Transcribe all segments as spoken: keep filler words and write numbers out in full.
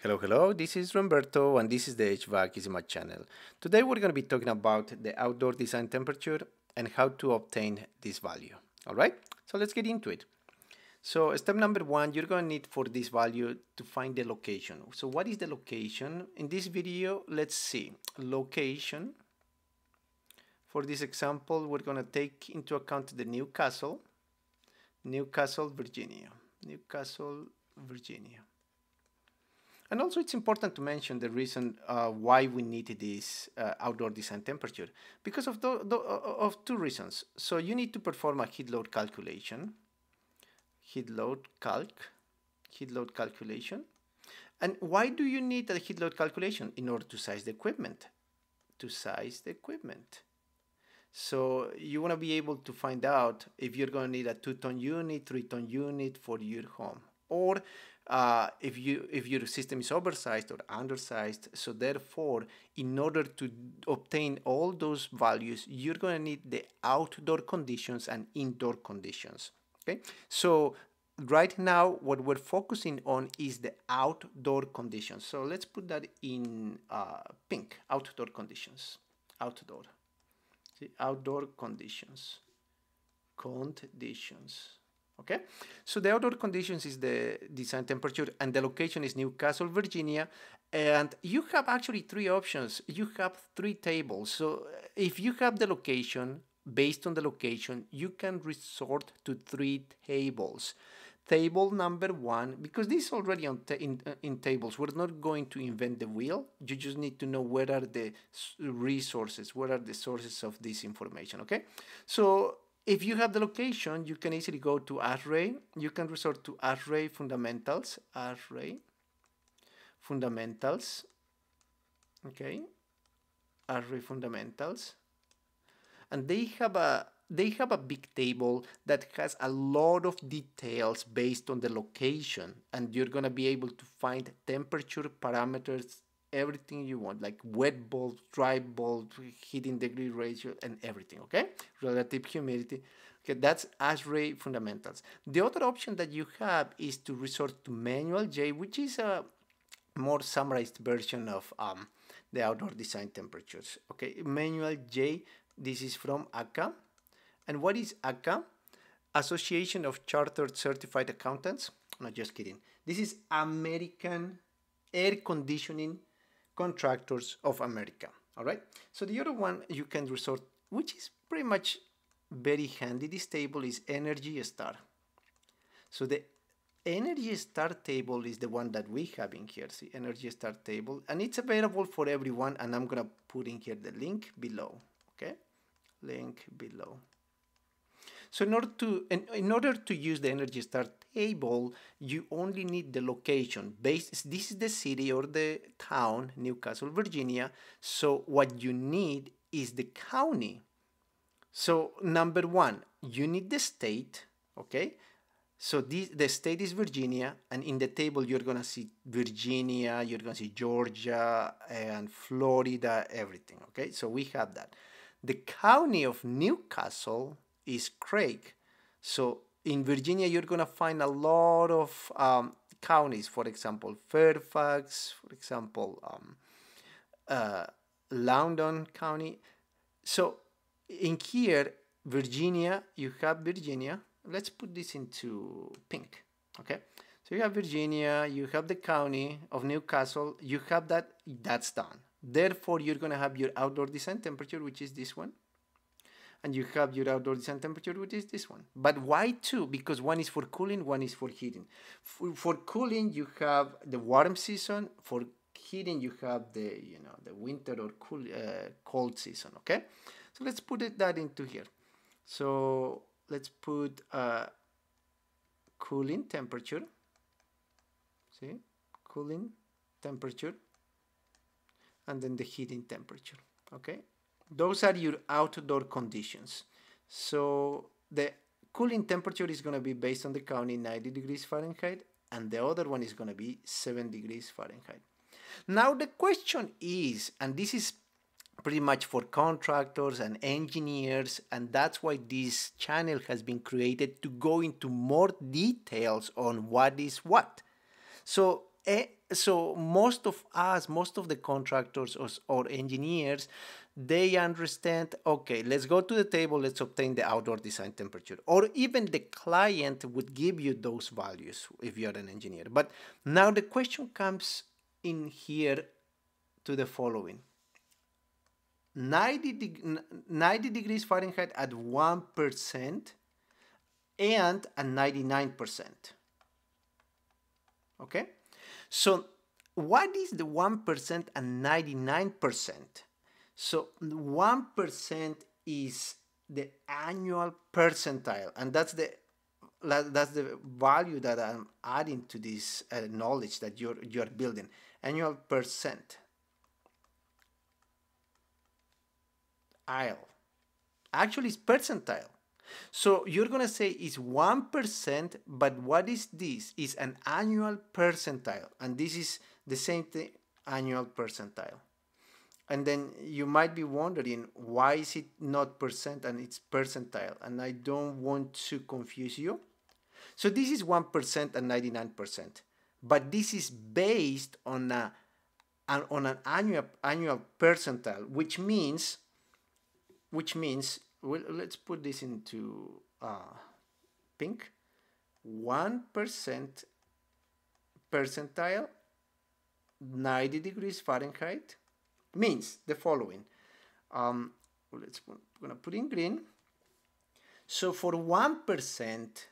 Hello, hello, this is Roberto and this is the H V A C is my channel. Today we're going to be talking about the outdoor design temperature and how to obtain this value. All right, so let's get into it. So step number one, you're going to need for this value to find the location. So what is the location? In this video, let's see location. For this example, we're going to take into account the Newcastle, Newcastle, Virginia, Newcastle, Virginia. And also it's important to mention the reason uh, why we need this uh, outdoor design temperature, because of, the, the, of two reasons. So you need to perform a heat load calculation, heat load calc, heat load calculation. And why do you need a heat load calculation? In order to size the equipment, to size the equipment. So you want to be able to find out if you're going to need a two-ton unit, three-ton unit for your home, or Uh, if you if your system is oversized or undersized. So therefore, in order to obtain all those values, you're going to need the outdoor conditions and indoor conditions. Okay, so right now what we're focusing on is the outdoor conditions. So let's put that in uh, pink, outdoor conditions, outdoor, see, outdoor conditions, conditions. Okay, so the outdoor conditions is the design temperature and the location is Newcastle, Virginia. And you have actually three options. You have three tables. So if you have the location, based on the location, you can resort to three tables. Table number one, because this is already on ta in, uh, in tables, we're not going to invent the wheel. You just need to know where are the resources, where are the sources of this information, okay? So if you have the location, you can easily go to ASHRAE. You can resort to ASHRAE fundamentals, ASHRAE fundamentals, okay, ASHRAE fundamentals, and they have a they have a big table that has a lot of details based on the location, and you're gonna be able to find temperature parameters, everything you want, like wet bulb, dry bulb, heating degree ratio, and everything, okay? Relative humidity. Okay, that's ASHRAE fundamentals. The other option that you have is to resort to Manual J, which is a more summarized version of um, the outdoor design temperatures, okay? Manual J, this is from A C C A. And what is A C C A? Association of Chartered Certified Accountants. No, just kidding. This is American Air Conditioning Contractors of America. All right, so the other one you can resort, which is pretty much very handy, this table is Energy Star. So the Energy Star table is the one that we have in here, see, Energy Star table, and it's available for everyone, and I'm gonna put in here the link below, okay, link below. So in order to in, in order to use the Energy Star table, you only need the location. Based, this is the city or the town, Newcastle, Virginia. So what you need is the county. So number one, you need the state. Okay, so this, the state is Virginia, and in the table you're gonna see Virginia, you're gonna see Georgia and Florida, everything. Okay, so we have that. The county of Newcastle is Craig. So in Virginia, you're gonna find a lot of um, counties, for example, Fairfax, for example, um, uh, Loudoun County. So in here, Virginia, you have Virginia. Let's put this into pink, okay? So you have Virginia, you have the county of Newcastle, you have that, that's done. Therefore, you're gonna have your outdoor design temperature, which is this one. And you have your outdoor design temperature, which is this one. But why two? Because one is for cooling, one is for heating. For, for cooling, you have the warm season. For heating, you have the you know the winter or cool uh, cold season. Okay, so let's put it, that into here. So let's put uh, cooling temperature. See, cooling temperature, and then the heating temperature. Okay. Those are your outdoor conditions. So the cooling temperature is going to be based on the county, ninety degrees Fahrenheit, and the other one is going to be seven degrees Fahrenheit. Now the question is, and this is pretty much for contractors and engineers, and that's why this channel has been created to go into more details on what is what. So so most of us, most of the contractors or, or engineers, they understand, okay, let's go to the table, let's obtain the outdoor design temperature. Or even the client would give you those values if you're an engineer. But now the question comes in here to the following. ninety, de ninety degrees Fahrenheit at one percent and at ninety-nine percent. Okay? So what is the one percent and ninety-nine percent? So one percent is the annual percentile, and that's the that's the value that I'm adding to this uh, knowledge that you're you're building. Annual percent. Aisle. Actually, it's percentile. So you're gonna say it's one percent, but what is this? It's an annual percentile, and this is the same thing, annual percentile. And then you might be wondering, why is it not percent and it's percentile? And I don't want to confuse you. So this is one percent and ninety-nine percent, but this is based on a on an annual annual percentile, which means which means well, let's put this into uh, pink. one percent percentile, ninety degrees Fahrenheit, means the following. Um, let's I'm gonna put in green. So for one percent,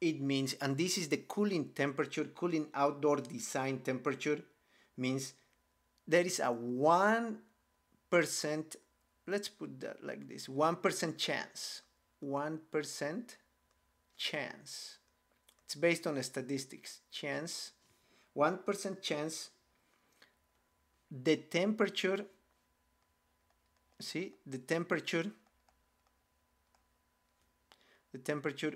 it means, and this is the cooling temperature, cooling outdoor design temperature, means there is a one percent, let's put that like this, one percent chance, one percent chance. It's based on statistics, chance, one percent chance, the temperature, see, the temperature, the temperature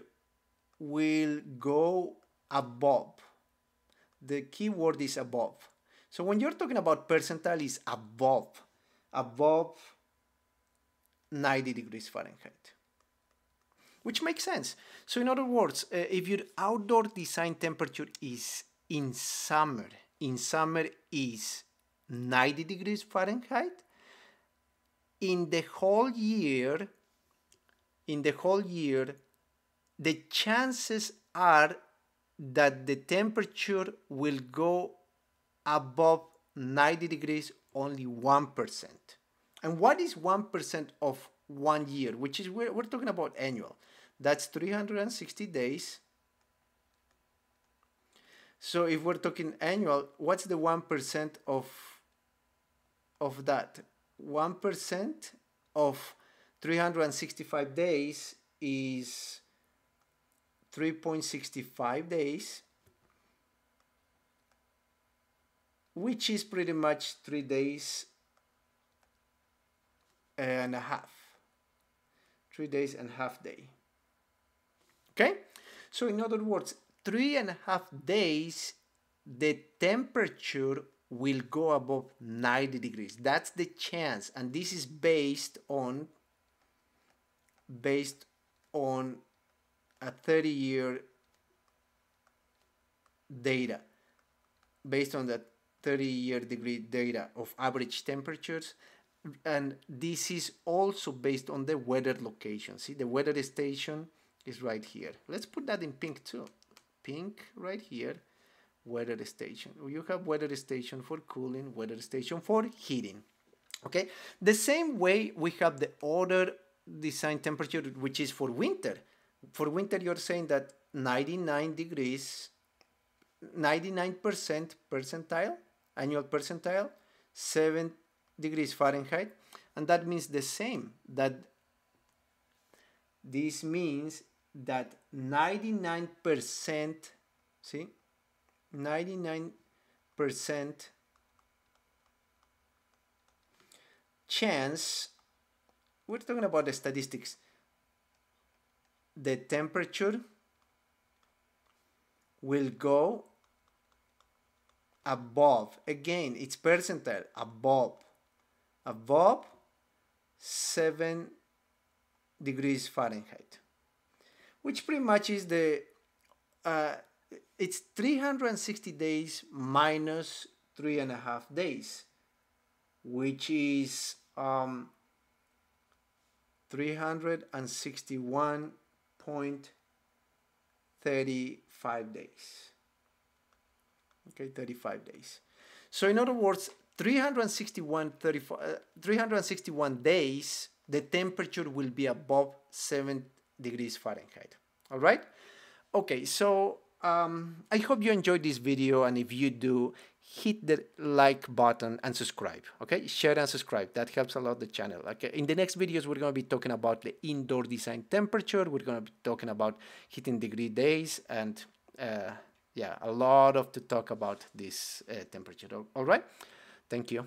will go above. The key word is above. So when you're talking about percentile, is above, above ninety degrees Fahrenheit, which makes sense. So in other words, uh, if your outdoor design temperature is in summer, in summer is ninety degrees Fahrenheit, in the whole year, in the whole year, the chances are that the temperature will go above ninety degrees only one percent. And what is one percent of one year, which is, we're, we're talking about annual. That's three hundred sixty days. So if we're talking annual, what's the one percent of, of that? one percent of three hundred sixty-five days is three point six five days, which is pretty much three days and a half, three days and a half day. Okay, so in other words, three and a half days, the temperature will go above ninety degrees. That's the chance, and this is based on based on a thirty-year data, based on the thirty-year degree data of average temperatures. And this is also based on the weather location. See, the weather station is right here. Let's put that in pink too. Pink right here, weather station. You have weather station for cooling, weather station for heating. Okay, the same way we have the other design temperature, which is for winter. For winter, you're saying that ninety-nine degrees, ninety-nine percent percentile, annual percentile, seven degrees Fahrenheit, and that means the same, that this means that ninety-nine percent, see, ninety-nine percent chance, we're talking about the statistics, the temperature will go above, again, it's percentile, above, above seven degrees Fahrenheit, which pretty much is the uh, it's three hundred sixty days minus three and a half days, which is um, three hundred sixty-one point three five days. Okay, thirty-five days. So in other words, three hundred sixty-one, thirty-five, uh, three hundred sixty-one days, the temperature will be above seven degrees Fahrenheit. All right? Okay, so um, I hope you enjoyed this video, and if you do, hit the like button and subscribe. Okay, share and subscribe. That helps a lot the channel. Okay, in the next videos, we're going to be talking about the indoor design temperature. We're going to be talking about heating degree days, and uh, yeah, a lot of to talk about this uh, temperature. All right, thank you.